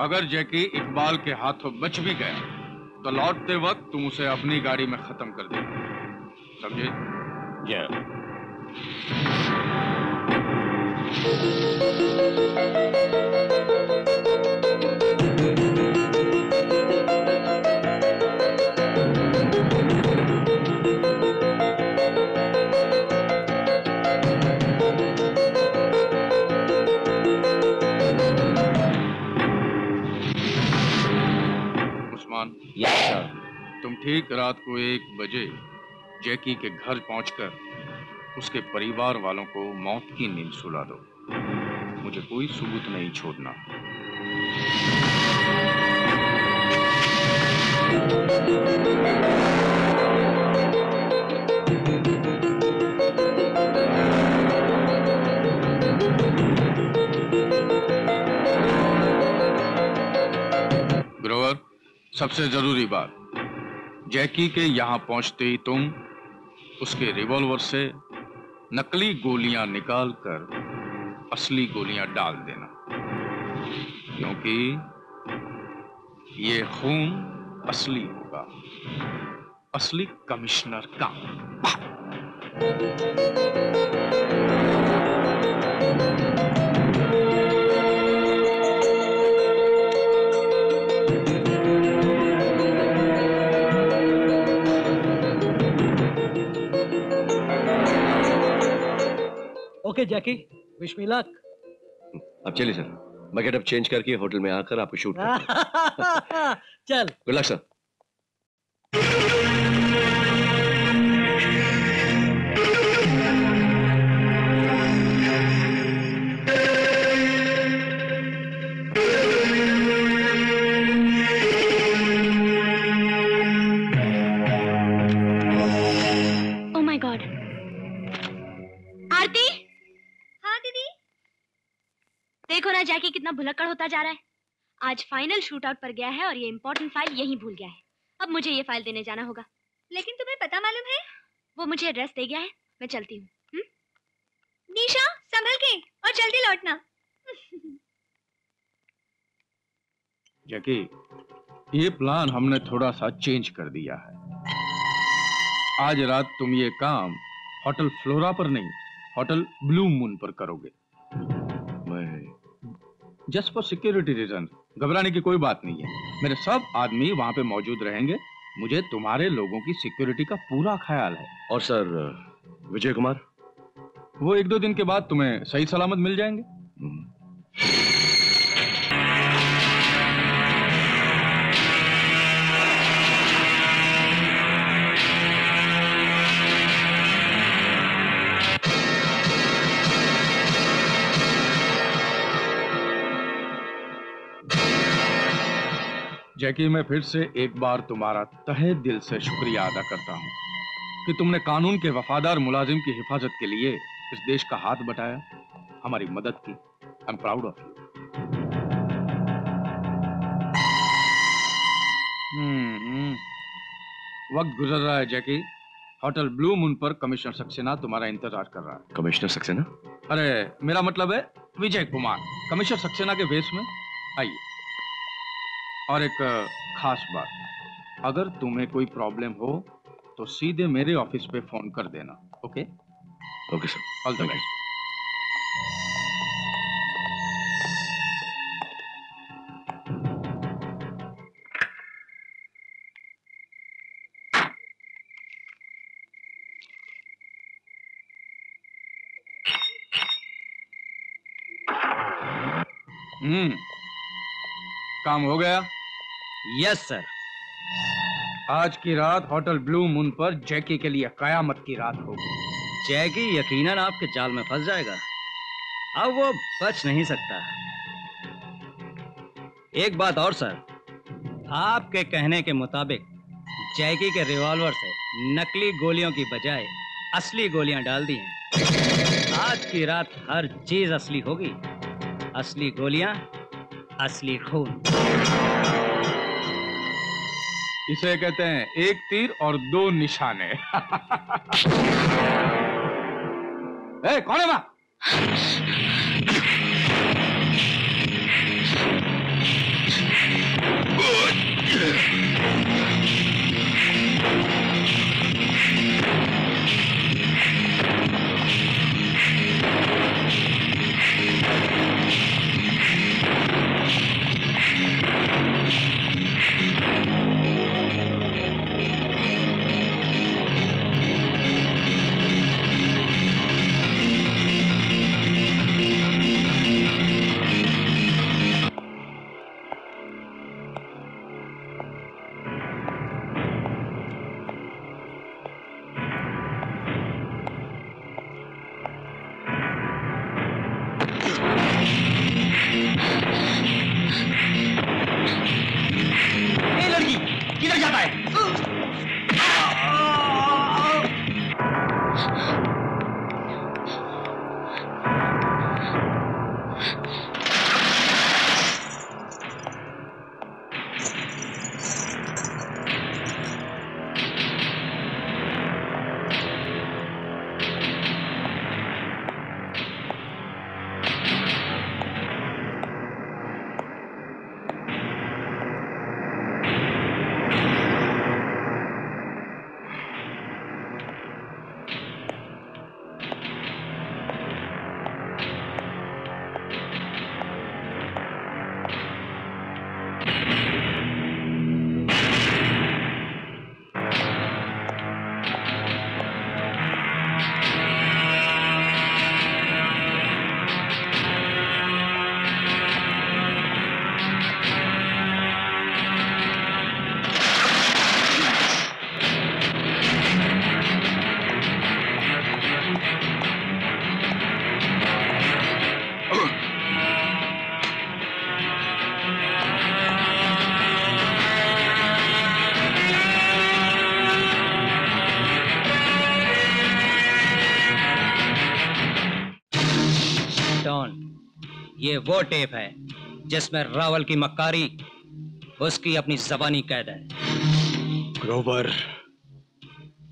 अगर जैकी इकबाल के हाथों बच भी गया तो लौटते वक्त तुम उसे अपनी गाड़ी में खत्म कर देना, समझे? तुम ठीक रात को 1 बजे जैकी के घर पहुंचकर उसके परिवार वालों को मौत की नींद सुला दो। मुझे कोई सबूत नहीं छोड़ना। सबसे जरूरी बात, जैकी के यहाँ पहुँचते ही तुम उसके रिवॉल्वर से नकली गोलियाँ निकालकर असली गोलियाँ डाल देना, क्योंकि ये खून असली होगा, असली कमिश्नर का। Okay Jackie, wish me luck. अब चलिए सर, मैं गेटअप चेंज करके होटल में आकर आपको शूट करूंगा। चल गुड लक सर। देखो ना जैकी कितना भुलक्कड़ होता जा रहा है। आज फाइनल शूटआउट पर गया है और ये इम्पोर्टेंट फाइल यहीं भूल गया है। अब मुझे ये फाइल देने जाना होगा। लेकिन तुम्हें पता मालूम है, वो मुझे एड्रेस दे गया है। मैं चलती हूँ। निशा, संभल के और जल्दी लौटना। जैकी, ये प्लान हमने थोड़ा सा चेंज कर दिया है। आज रात तुम ये काम होटल फ्लोरा पर नहीं, होटल ब्लू मून पर करोगे। Just for security reason. घबराने की कोई बात नहीं है, मेरे सब आदमी वहाँ पे मौजूद रहेंगे। मुझे तुम्हारे लोगों की सिक्योरिटी का पूरा ख्याल है। और सर विजय कुमार, वो 1-2 दिन के बाद तुम्हें सही सलामत मिल जाएंगे। जैकी, मैं फिर से एक बार तुम्हारा तहे दिल से शुक्रिया अदा करता हूँ कि तुमने कानून के वफादार मुलाजिम की हिफाजत के लिए इस देश का हाथ बटाया, हमारी मदद की। I am proud of you. वक्त गुजर रहा है जैकी। होटल ब्लू मून पर कमिश्नर सक्सेना तुम्हारा इंतजार कर रहा है। कमिश्नर सक्सेना? अरे मेरा मतलब है विजय कुमार, कमिश्नर सक्सेना के वेश में आइए। और एक खास बात, अगर तुम्हें कोई प्रॉब्लम हो तो सीधे मेरे ऑफिस पे फोन कर देना। Okay? Okay sir. All the best. काम हो गया? Yes sir. आज की रात होटल ब्लू मून पर जैकी के लिए कयामत की रात होगी। जैकी यकीनन आपके जाल में फंस जाएगा, अब वो बच नहीं सकता। एक बात और सर, आपके कहने के मुताबिक जैकी के रिवॉल्वर से नकली गोलियों की बजाय असली गोलियां डाल दी हैं। आज की रात हर चीज असली होगी, असली गोलियां, असली खून। इसे कहते हैं एक तीर और दो निशाने। ए, कौन है वहां? ये वो टेप है जिसमें रावल की मक्कारी उसकी अपनी जबानी कैद है। ग्रोवर,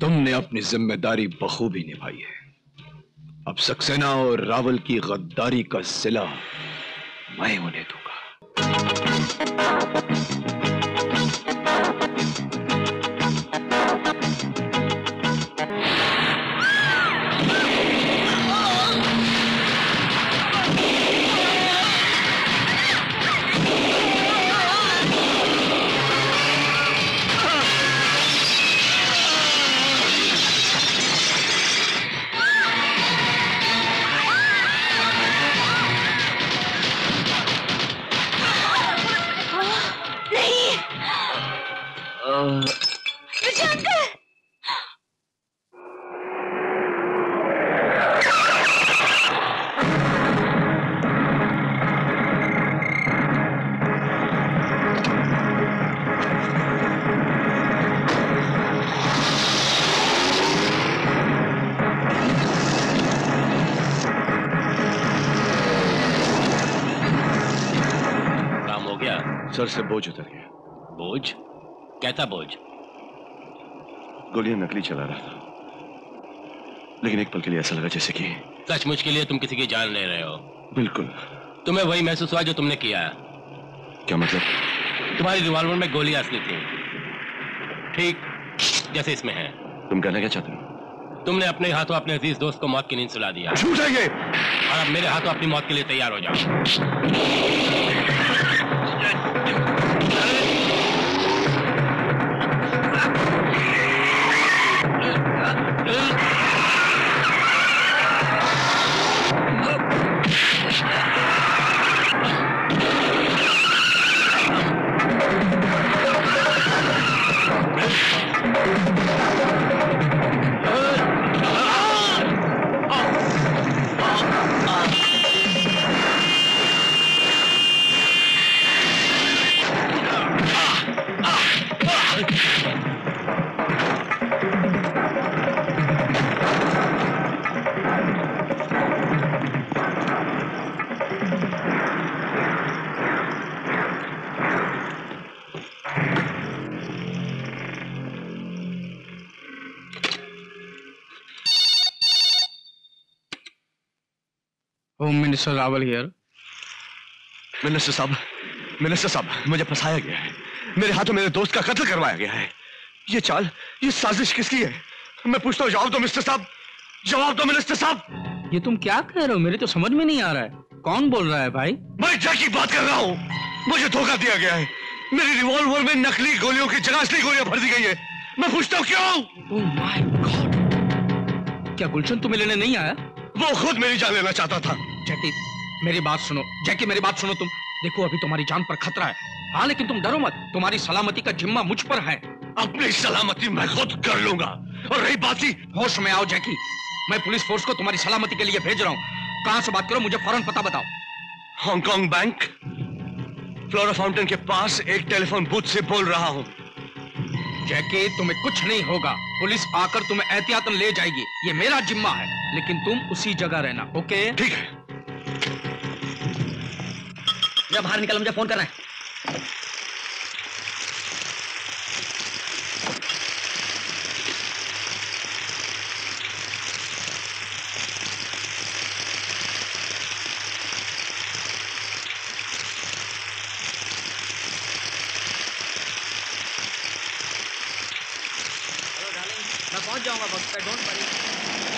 तुमने अपनी जिम्मेदारी बखूबी निभाई है। अब सक्सेना और रावल की गद्दारी का सिला मैं उन्हें दूंगा। सर से बोझ उतर गया। बोझ? कहता बोझ? गोलियां नकली चला रहा था, लेकिन एक पल के लिए ऐसा लगा जैसे कि सचमुच के लिए तुम किसी की जान ले रहे हो। बिल्कुल तुम्हें वही महसूस हुआ जो तुमने किया। क्या मतलब? तुम्हारी रिवॉल्वर में गोलियां असली थी, ठीक जैसे इसमें है। तुम कहना क्या चाहते हो? तुमने अपने हाथों अपने अजीज दोस्त को मौत की नींद सुला दिया। छूट जाएंगे और अब मेरे हाथों अपनी मौत के लिए तैयार हो जाओ। Commissioner Ravel here. मिनिस्टर साहब, मुझे फंसाया गया है। मेरे हाथों मेरे दोस्त का कत्ल करवाया गया है। ये चाल, ये साजिश किसकी है? मैं पूछता हूँ, जवाब दो मिस्टर साहब, जवाब दो मिनिस्टर साहब। ये तुम क्या कह रहे हो? मेरे तो समझ में नहीं आ रहा है, कौन बोल रहा है भाई? मैं जैक की बात कर रहा हूँ। मुझे धोखा दिया गया है। मेरी रिवॉल्वर में नकली गोलियों की जगह असली गोलियां भर दी गई है। मैं पूछता हूँ क्यों? ओह माय गॉड, क्या गुलशन तुम्हें लेने नहीं आया? वो खुद मेरी जान लेना चाहता था। जैकी मेरी बात सुनो तुम। देखो अभी तुम्हारी जान पर खतरा है, हाँ, लेकिन तुम डरो मत, तुम्हारी सलामती का जिम्मा मुझ पर है। अपनी सलामती मैं खुद कर लूंगा। और रही बात की, होश में आओ जैकी, मैं पुलिस फोर्स को तुम्हारी सलामती के लिए भेज रहा हूँ। कहाँ से बात करो, मुझे फौरन पता बताओ। हांगकांग बैंक, फ्लोरा फाउंटेन के पास एक टेलीफोन बूथ से बोल रहा हूँ। जैकी तुम्हें कुछ नहीं होगा, पुलिस आकर तुम्हें एहतियातन ले जाएगी, ये मेरा जिम्मा है, लेकिन तुम उसी जगह रहना। ओके ठीक है। बाहर निकल, मुझे फोन करना है। हेलो डार्लिंग, मैं पहुंच जाऊंगा वक्त पे, डोंट वरी।